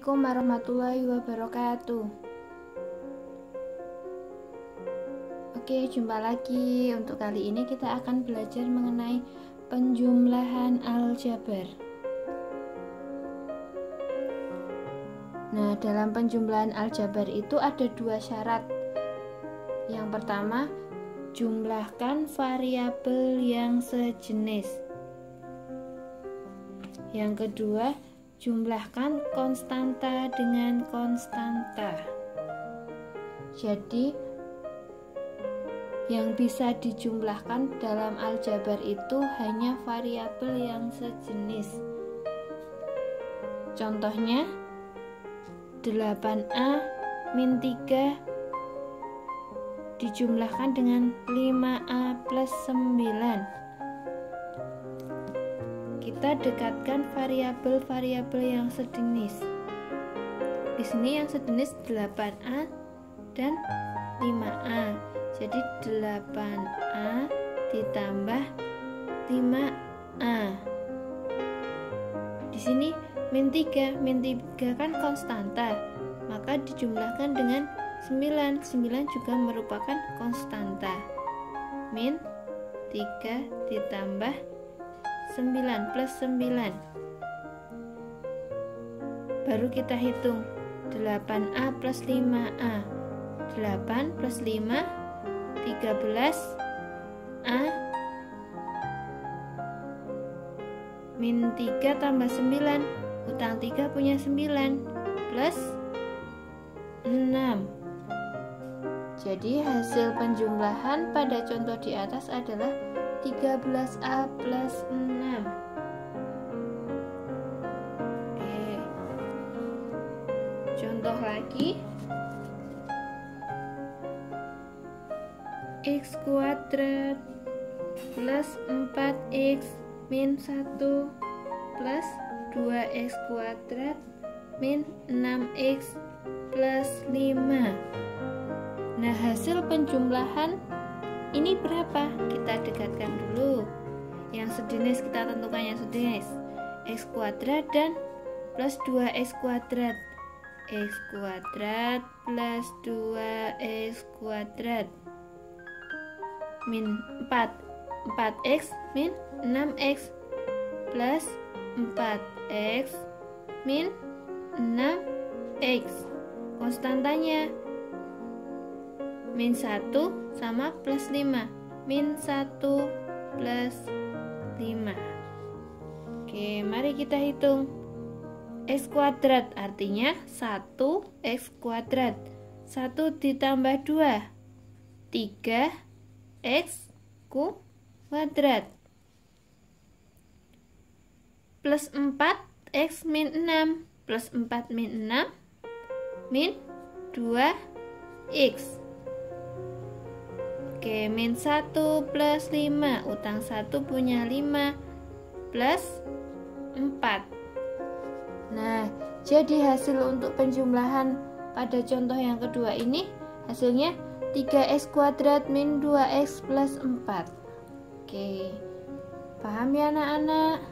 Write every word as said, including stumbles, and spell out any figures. Assalamualaikum warahmatullahi wabarakatuh. Oke, jumpa lagi. Untuk kali ini kita akan belajar mengenai penjumlahan aljabar. Nah, dalam penjumlahan aljabar itu ada dua syarat. Yang pertama, jumlahkan variabel yang sejenis. Yang kedua, jumlahkan konstanta dengan konstanta. Jadi, yang bisa dijumlahkan dalam aljabar itu hanya variabel yang sejenis. Contohnya, delapan a min tiga dijumlahkan dengan lima a plus sembilan. Kita dekatkan variabel-variabel yang sejenis. Di sini yang sejenis delapan a dan lima a. Jadi delapan a ditambah lima a. Di sini min tiga, min tiga kan konstanta, maka dijumlahkan dengan sembilan. sembilan juga merupakan konstanta. Min tiga ditambah sembilan plus sembilan. Baru kita hitung delapan a plus lima a. delapan plus lima, tiga belas a. Min tiga tambah sembilan, utang tiga punya sembilan, plus enam. Jadi hasil penjumlahan pada contoh di atas adalah tiga belas a plus enam. Oke. Contoh lagi, x kuadrat plus empat x min satu plus dua x kuadrat min enam x plus lima. Nah, hasil penjumlahan ini berapa? Kita dekatkan dulu. Yang sejenis kita tentukan yang sejenis. X kuadrat dan plus dua x kuadrat. X kuadrat plus dua x kuadrat. Min empat. empat x min enam x plus empat x min enam x. Konstantanya min satu sama plus lima. Min satu plus lima. Oke, mari kita hitung. X kuadrat artinya satu x kuadrat. satu ditambah dua, tiga x kuadrat. Plus empat x min enam. Plus empat min enam. Min dua x. Oke, min satu plus lima, utang satu punya lima, plus empat. Nah, jadi hasil untuk penjumlahan pada contoh yang kedua ini, hasilnya tiga x kuadrat min dua x plus empat. Oke, paham ya anak-anak?